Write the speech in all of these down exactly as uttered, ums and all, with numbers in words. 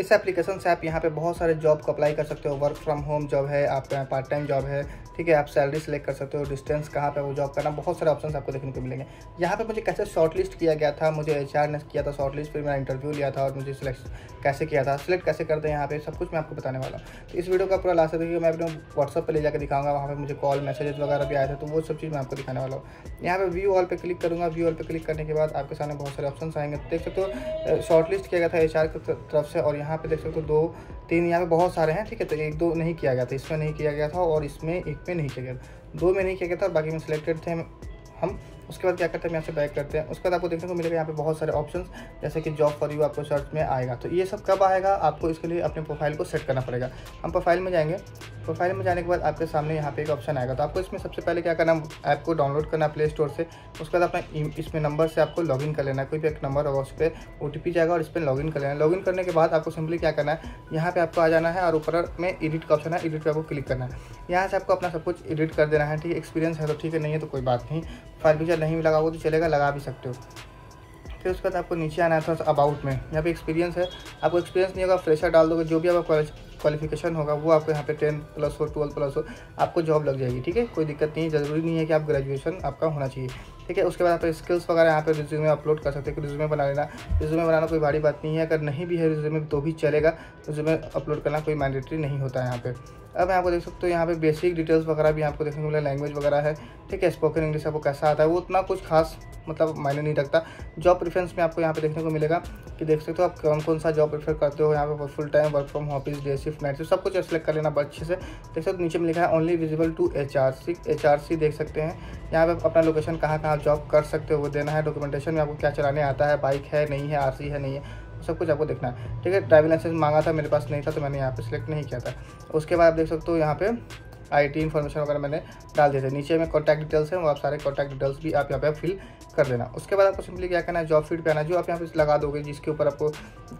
इस एप्लीकेशन से आप यहाँ पे बहुत सारे जॉब को अप्लाई कर सकते हो। वर्क फ्रॉम होम जॉब है, आपके यहाँ पार्ट टाइम जॉब है, ठीक है, आप सैलरी सेलेक्ट कर सकते हो, डिस्टेंस कहाँ पे वो जॉब करना, बहुत सारे ऑप्शंस आपको देखने को मिलेंगे। यहाँ पे मुझे कैसे शॉर्टलिस्ट किया गया था, मुझे एचआर ने किया था शॉर्टलिस्ट, फिर मेरा इंटरव्यू लिया था और मुझे सिलेक्ट कैसे किया था, सिलेक्ट कैसे करते हैं यहाँ पे, सब कुछ मैं आपको बताने वाला हूँ। तो इस वीडियो का पूरा लास्ट देखिए, मैं अपने व्हाट्सअप पर ले जाकर दिखाऊंगा, वहाँ पर मुझे कॉल मैसेजेस वगैरह भी आया था, तो वो सब चीज़ मैं आपको दिखाने वाला हूँ। यहाँ पर व्यू ऑल पर क्लिक करूँगा, व्यू ऑल पर क्लिक करने के बाद आपके सामने बहुत सारे ऑप्शन आएंगे, देख सकते हो शॉर्टलिस्ट किया गया था एचआर की तरफ से, और यहाँ पे देख सकते हो दो तीन यहाँ पे बहुत सारे हैं, ठीक है। तो एक दो नहीं किया गया था, इसमें नहीं किया गया था, और इसमें एक में नहीं किया गया था, दो में नहीं किया गया था, और बाकी में सिलेक्टेड थे हम। उसके बाद क्या करते हैं, यहाँ से बैक करते हैं, उसके बाद आपको देखने को मिलेगा यहाँ पे बहुत सारे ऑप्शंस, जैसे कि जॉब फॉर यू आपको सर्च में आएगा। तो ये सब कब आएगा, आपको इसके लिए अपने प्रोफाइल को सेट करना पड़ेगा। हम प्रोफाइल में जाएंगे, प्रोफाइल में जाने के बाद आपके सामने यहाँ पे एक ऑप्शन आएगा। तो आपको इसमें सबसे पहले क्या करना, ऐप को डाउनलोड करना प्ले स्टोर से, उसके बाद अपना इसमें नंबर से आपको लॉगिन कर लेना, कोई भी एक नंबर होगा उस पर ओ टी पी जाएगा और इस पर लॉगिन कर लेना। लॉगिन करने के बाद आपको सिंपली क्या करना है, यहाँ पर आपको आ जाना है और ऊपर में एडिट का ऑप्शन है, एडिट पर आपको क्लिक करना है। यहाँ से आपको अपना सब कुछ एडिट कर देना है, ठीक है। एक्सपीरियंस है तो ठीक है, नहीं है तो कोई बात नहीं, फायर पिक्चर नहीं लगा वो तो चलेगा, लगा भी सकते हो। फिर उसके बाद आपको नीचे आना है थोड़ा सा अबाउट में, यहाँ पे एक्सपीरियंस है, आपको एक्सपीरियंस नहीं होगा फ्रेशर डाल दोगे, जो भी आपका क्वालिफिकेशन होगा वो आपको यहाँ पे टेन प्लस हो, ट्वेल्व प्लस हो, आपको जॉब लग जाएगी, ठीक है। कोई दिक्कत नहीं है, जरूरी नहीं है कि आप ग्रेजुएशन आपका होना चाहिए, ठीक है। उसके बाद आप स्किल्स वगैरह यहाँ पे रिज्यूमे अपलोड कर सकते हैं, रिज्यूमे बना लेना, रिज्यूमे बनाना कोई भारी बात नहीं है, अगर नहीं भी है रिज्यूमे तो भी चलेगा, रिज्यूमे अपलोड करना कोई मैंडेटरी नहीं होता है यहाँ पे। अब यहाँ पर देख सकते हो यहाँ पे बेसिक डिटेल्स वगैरह भी आपको देखने को मिला, लैंग्वेज वगैरह है, ठीक है। स्पोकन इंग्लिश आपको कैसा आता है वो उतना कुछ खास मतलब मायने नहीं रखता। जॉब प्रेफरेंस में आपको यहाँ पे देखने को मिलेगा कि देख सकते हो आप कौन कौन सा जॉब प्रेफर करते हो, यहाँ पे full time, work from office, day shift, night shift, सब कुछ सेलेक्ट कर लेना अच्छे से। देख सकते हो नीचे में लिखा है only visible to HRs, HRs देख सकते हैं। यहाँ पे अपना लोकेशन कहाँ कहाँ जॉब कर सकते हो वो देना है। डॉक्यूमेंटेशन में आपको क्या चलाने आता है, बाइक है नहीं है, आरसी है नहीं है, सब कुछ आपको देखना है, ठीक है। ड्राइविंग लाइसेंस मांगा था, मेरे पास नहीं था तो मैंने यहाँ पे सिलेक्ट नहीं किया था। उसके बाद आप देख सकते हो यहाँ पे आईटी इन्फॉर्मेशन वगैरह मैंने डाल दिया था। नीचे में कॉन्टैक्ट डिटेल्स हैं, वो आप सारे कॉन्टैक्ट डिटेल्स भी आप यहाँ पे फिल कर देना। उसके बाद आपको सिंपली क्या करना है, जॉब फीड पे आना, जो आप यहाँ पे लगा दोगे, जिसके ऊपर आपको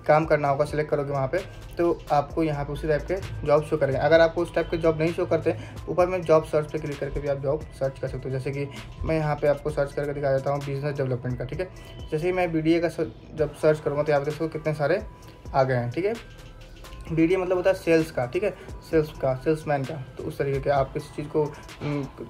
काम करना होगा सिलेक्ट करोगे वहाँ पे, तो आपको यहाँ पे उसी टाइप के जॉब शो करेंगे। अगर आपको उस टाइप के जॉब नहीं शो करते, ऊपर में जॉब सर्च पर क्लिक करके भी आप जॉब सर्च कर सकते हो। जैसे कि मैं यहाँ पर आपको सर्च करके दिखा देता हूँ बिजनेस डेवलपमेंट का, ठीक है। जैसे ही मैं बी डी ए का जब सर्च करूँगा तो यहाँ पे देखो कितने सारे आ गए हैं, ठीक है। बीडीए मतलब होता है सेल्स का, ठीक है, सेल्स का, सेल्समैन का। तो उस तरीके के आप किसी चीज़ को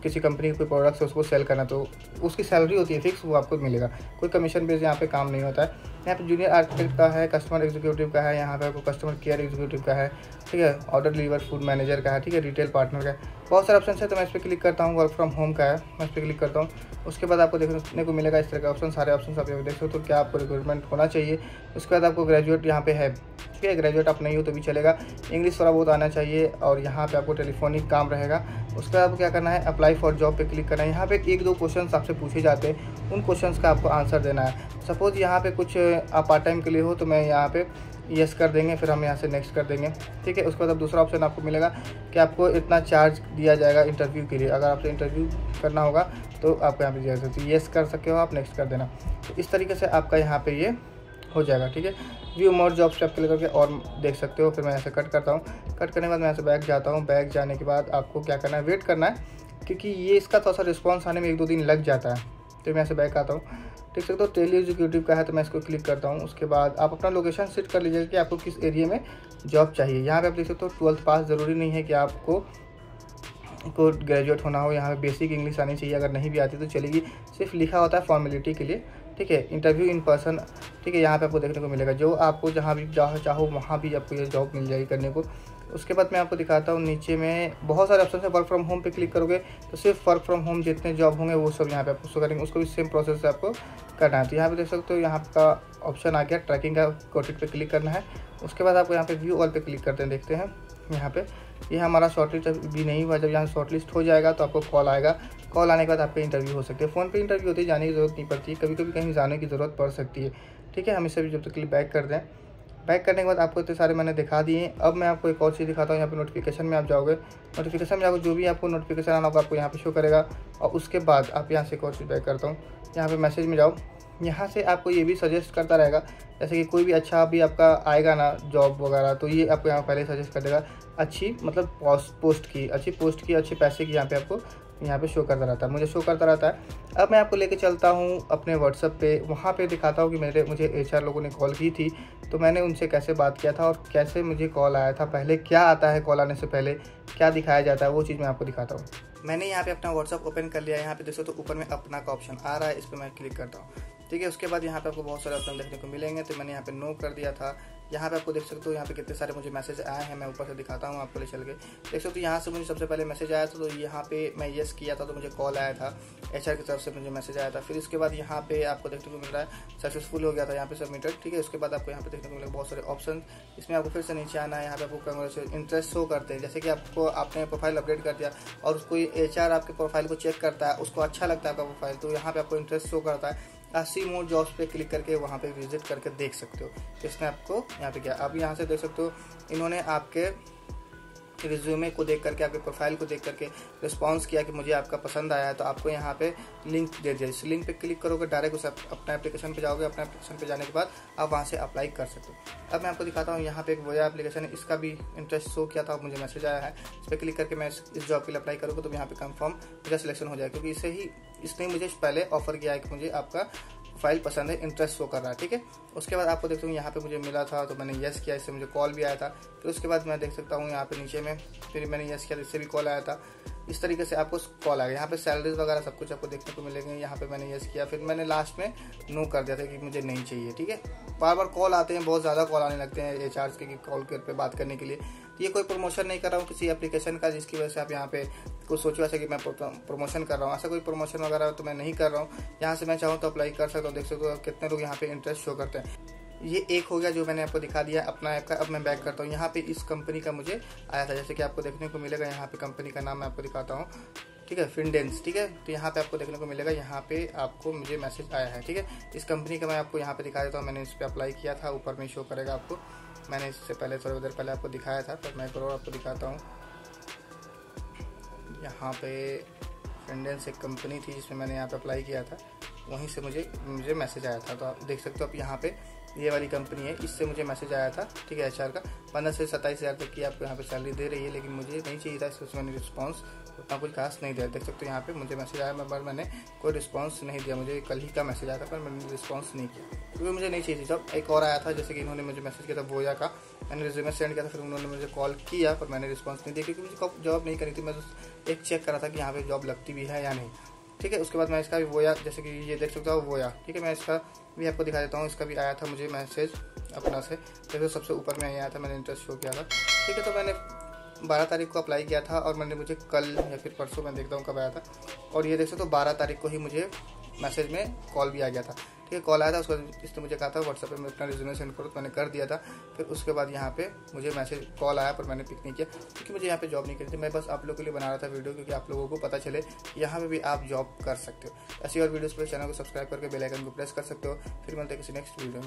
किसी कंपनी के कोई प्रोडक्ट से उसको सेल करना, तो उसकी सैलरी होती है फिक्स, वो आपको मिलेगा, कोई कमीशन बेस यहाँ पे काम नहीं होता है। यहाँ पे जूनियर आर्किटेक्ट का है, कस्टमर एग्जीक्यूटिव का है, यहाँ पे आपको कस्टमर केयर एग्जीक्यूटिव का है, ठीक है, ऑर्डर डिलीवर फूड मैनेजर का है, ठीक है, रिटेल पार्टनर का है, बहुत सारे ऑप्शन है। तो मैं इस पर क्लिक करता हूँ, वर्क फ्रॉम होम का है, मैं इस पर क्लिक करता हूँ। उसके बाद आपको देखने को मिलेगा इस तरह का ऑप्शन, सारे ऑप्शन आप देख सकते हो क्या आपको रिक्वायरमेंट होना चाहिए। उसके बाद आपको ग्रेजुएट यहाँ पे है, ठीक है, ग्रेजुएट आप नहीं हो तो भी चलेगा, इंग्लिश थोड़ा बहुत आना चाहिए, और यहाँ पे आपको टेलीफोनिक काम रहेगा। उसके बाद आपको क्या करना है, अप्लाई फॉर जॉब पे क्लिक करना है। यहाँ पे एक दो क्वेश्चंस आपसे पूछे जाते हैं, उन क्वेश्चंस का आपको आंसर देना है। सपोज़ यहाँ पे कुछ आप पार्ट टाइम के लिए हो तो मैं यहाँ पे येस कर देंगे, फिर हम यहाँ से नेक्स्ट कर देंगे, ठीक है। उसके बाद अब दूसरा ऑप्शन आपको मिलेगा कि आपको इतना चार्ज दिया जाएगा इंटरव्यू के लिए, अगर आपसे इंटरव्यू करना होगा तो आपको यहाँ पर दिया जाता है, येस कर सके हो आप, नेक्स्ट कर देना। तो इस तरीके से आपका यहाँ पर ये हो जाएगा, ठीक है। व्यू मोर जॉब्स पे आप क्लिक करके और देख सकते हो। फिर मैं ऐसे कट करता हूँ, कट करने के बाद मैं ऐसे बैक जाता हूँ, बैक जाने के बाद आपको क्या करना है, वेट करना है, क्योंकि ये इसका थोड़ा सा रिस्पॉन्स आने में एक दो दिन लग जाता है। तो मैं ऐसे बैक आता हूँ, देख सकते हो टेली एग्जीक्यूटिव का है, तो मैं इसको क्लिक करता हूँ। उसके बाद आप अपना लोकेशन सेट कर लीजिएगा कि आपको किस एरिया में जॉब चाहिए। यहाँ पर आप देख सकते हो ट्वेल्थ पास ज़रूरी नहीं है कि आपको को ग्रेजुएट होना हो, यहाँ पे बेसिक इंग्लिश आनी चाहिए, अगर नहीं भी आती तो चलेगी, सिर्फ लिखा होता है फॉर्मेलिटी के लिए, ठीक है। इंटरव्यू इन पर्सन, ठीक है, यहाँ पे आपको देखने को मिलेगा, जो आपको जहाँ भी जहाँ चाहो वहाँ भी आपको ये जॉब मिल जाएगी करने को। उसके बाद मैं आपको दिखाता हूँ, नीचे में बहुत सारे ऑप्शन है, वर्क फ्रॉम होम पे क्लिक करोगे तो सिर्फ वर्क फ्रॉम होम जितने जॉब होंगे वो सब यहाँ पे आपको शो करेंगे, उसको भी सेम प्रोसेस से आपको करना है। तो यहाँ पे देख सकते हो यहाँ का ऑप्शन आ गया, ट्रैकिंग का कोटिट पे क्लिक करना है। उसके बाद आपको यहाँ पे व्यू ऑल पे क्लिक करते हैं, देखते हैं यहाँ पे ये यह हमारा शॉर्टलिस्ट भी नहीं हुआ। जब यहाँ शॉर्टलिस्ट हो जाएगा तो आपको कॉल आएगा, कॉल आने के बाद आपके इंटरव्यू हो सकते हैं। फ़ोन पे इंटरव्यू होती है, जाने की ज़रूरत नहीं पड़ती, कभी कभी कहीं जाने की ज़रूरत पड़ सकती है, ठीक है। हम इससे भी जब तक के लिए बैक कर दें, बैक करने के बाद आपको इतने सारे मैंने दिखा दिए। अब मैं आपको एक और चीज़ दिखाता हूँ, यहाँ पे नोटिफिकेशन में आप जाओगे, नोटिफिकेशन में जाओगे जो भी आपको नोटिफिकेशन आना होगा आपको यहाँ पे शो करेगा। और उसके बाद आप यहाँ से एक और चीज़ बैक करता हूँ, यहाँ पे मैसेज में जाओ, यहाँ से आपको ये भी सजेस्ट करता रहेगा, जैसे कि कोई भी अच्छा भी आपका आएगा ना जॉब वगैरह तो ये आपको यहाँ पहले सजेस्ट कर देगा, अच्छी मतलब पोस्ट की अच्छी पोस्ट की अच्छे पैसे की यहाँ पे आपको यहाँ पे शो करता रहता है, मुझे शो करता रहता है। अब मैं आपको लेके चलता हूँ अपने व्हाट्सएप पे, वहाँ पे दिखाता हूँ कि मेरे मुझे एचआर लोगों ने कॉल की थी, तो मैंने उनसे कैसे बात किया था और कैसे मुझे कॉल आया था, पहले क्या आता है कॉल आने से पहले, क्या दिखाया जाता है, वो चीज़ मैं आपको दिखाता हूँ। मैंने यहाँ पे अपना व्हाट्सएप ओपन कर लिया है। यहाँ पे देखो तो ऊपर में अपना का ऑप्शन आ रहा है, इस पर मैं क्लिक करता हूँ, ठीक है। उसके बाद यहाँ पे आपको बहुत सारे ऑप्शन देखने को मिलेंगे, तो मैंने यहाँ पे नो कर दिया था। यहाँ पे आपको देख सकते हो यहाँ पे कितने सारे मुझे मैसेज आए हैं, मैं ऊपर से दिखाता हूँ आपको ले चल के। देख सकते हो यहाँ से मुझे सबसे पहले मैसेज आया था, तो यहाँ पे मैं येस किया था तो मुझे कॉल आया था, एचआर की तरफ से मुझे मैसेज आया था। फिर इसके बाद यहाँ पे आपको देखने को मिल रहा है सक्सेसफुल हो गया था, यहाँ पे सबमिटेड, ठीक है। उसके बाद आपको यहाँ पे देखने को मिलेगा बहुत सारे ऑप्शन, इसमें आपको फिर से नीचे आना है। यहाँ पे आपको कांग्रेस इंटरेस्ट शो करते हैं, जैसे कि आपको आपने प्रोफाइल अपडेट कर दिया और उसको एचआर आपके प्रोफाइल को चेक करता है, उसको अच्छा लगता है आपका प्रोफाइल, तो यहाँ पे आपको इंटरेस्ट शो करता है। अस्सी मोर जॉब्स पे क्लिक करके वहाँ पे विजिट करके देख सकते हो इसने आपको यहाँ पे क्या। अब यहाँ से देख सकते हो इन्होंने आपके रिज्यूमे को देख करके, आपके प्रोफाइल को देख करके रिस्पांस किया कि मुझे आपका पसंद आया है, तो आपको यहाँ पे लिंक दे दिया। इस लिंक पे क्लिक करोगे डायरेक्ट उस अपना एप्लीकेशन पे जाओगे, अपना एप्लीकेशन पे जाने के बाद आप वहाँ से अप्लाई कर सकते हो। अब मैं आपको दिखाता हूँ यहाँ पे एक वोया एप्लीकेशन है, इसका भी इंटरेस्ट शो किया था, मुझे मैसेज आया है, इस पर क्लिक करके मैं इस जॉब के लिए अप्लाई करूँगा, तो यहाँ पर कन्फर्म मेरा सिलेक्शन हो जाएगा, क्योंकि इसे ही इसने मुझे पहले ऑफर किया है कि मुझे आपका फाइल पसंद है, इंटरेस्ट शो कर रहा है, ठीक है। उसके बाद आपको देखता हूँ यहाँ पे मुझे मिला था तो मैंने येस किया, इससे मुझे कॉल भी आया था। फिर उसके बाद मैं देख सकता हूँ यहाँ पे नीचे में फिर मैंने येस किया, इससे भी कॉल आया था। इस तरीके से आपको कॉल आएगा, यहाँ पे सैलरीज वगैरह सब कुछ आपको देखने को मिलेंगे। यहाँ पे मैंने येस किया, फिर मैंने लास्ट में नो कर दिया था कि मुझे नहीं चाहिए, ठीक है। बार बार कॉल आते हैं, बहुत ज़्यादा कॉल आने लगते हैं एच आर के कॉल केयर पे बात करने के लिए। तो ये कोई प्रमोशन नहीं कर रहा हूँ किसी एप्लीकेशन का, जिसकी वजह से आप यहाँ पे कुछ सोचो ऐसा कि मैं प्रमोशन कर रहा हूँ, ऐसा कोई प्रमोशन वगैरह तो मैं नहीं कर रहा हूँ। यहाँ से मैं चाहूँ तो अप्लाई कर सकता हूँ। देख सकते हो कितने लोग यहाँ पे इंटरेस्ट शो करते हैं। ये एक हो गया जो मैंने आपको दिखा दिया अपना ऐप का। अब मैं बैक करता हूँ, यहाँ पे इस कंपनी का मुझे आया था, जैसे कि आपको देखने को मिलेगा यहाँ पे कंपनी का नाम मैं आपको दिखाता हूँ, ठीक है, फिनडेंस, ठीक है। तो यहाँ पे आपको देखने को मिलेगा, यहाँ पे आपको मुझे मैसेज आया है, ठीक है। इस कंपनी का मैं आपको यहाँ पे दिखा देता हूँ, मैंने इस पर अप्लाई किया था, ऊपर में शो करेगा आपको। मैंने इससे पहले थोड़ी देर पहले आपको दिखाया था, पर मैं एक और आपको दिखाता हूँ। यहाँ पे फिनडेंस एक कंपनी थी जिसमें मैंने यहाँ पर अप्लाई किया था, वहीं से मुझे मुझे मैसेज आया था। तो आप देख सकते हो आप यहाँ पे ये वाली कंपनी है, इससे मुझे मैसेज आया था, ठीक है। एचआर का पंद्रह से सत्ताईस हज़ार तक की आपको यहाँ पे सैलरी दे रही है, लेकिन मुझे नहीं चाहिए था, इसलिए मैंने रिस्पांस उतना कुछ खास नहीं दिया। देख सकते हो यहाँ पे मुझे मैसेज आया, मैं बार मैंने कोई रिस्पांस नहीं दिया, मुझे कल ही का मैसेज आया था पर मैंने रिस्पांस नहीं किया क्योंकि मुझे नहीं चाहिए। जब एक और आया था, जैसे कि इन्होंने मुझे मैसेज किया था बोया का, मैंने रिज्यूमे सेंड किया था, फिर उन्होंने मुझे कॉल किया पर मैंने रिस्पॉन्स नहीं दिया क्योंकि मुझे जॉब नहीं करी थी। मैं एक चेक करा था कि यहाँ पर जॉब लगती भी है या नहीं, ठीक है। उसके बाद मैं इसका भी वोया, जैसे कि ये देख सकता हूँ वोया, ठीक है, मैं इसका भी आपको दिखा देता हूँ। इसका भी आया था मुझे मैसेज अपना से, जैसे सबसे ऊपर में आया था, मैंने इंटरेस्ट शो किया था, ठीक है। तो मैंने बारह तारीख को अप्लाई किया था और मैंने मुझे कल या फिर परसों में देखता हूँ कब आया था। और ये देख सकते हो बारह तारीख को ही मुझे मैसेज में कॉल भी आ गया था, ठीक है, कॉल आया था। उसके बाद इसने मुझे कहा था व्हाट्सएप पे मैं अपना रिज्यूमे सेंड करो, तो मैंने कर दिया था। फिर उसके बाद यहाँ पे मुझे मैसेज कॉल आया पर मैंने पिक नहीं किया क्योंकि मुझे यहाँ पे जॉब नहीं करी थी। मैं बस आप लोगों के लिए बना रहा था वीडियो, क्योंकि आप लोगों को पता चले कि यहाँ पे भी आप जॉब कर सकते हो। ऐसी और वीडियोज़ पर चैनल को सब्सक्राइब करके बेल आइकन को प्रेस कर सकते हो। फिर मिलते हैं किसी नेक्स्ट वीडियो में।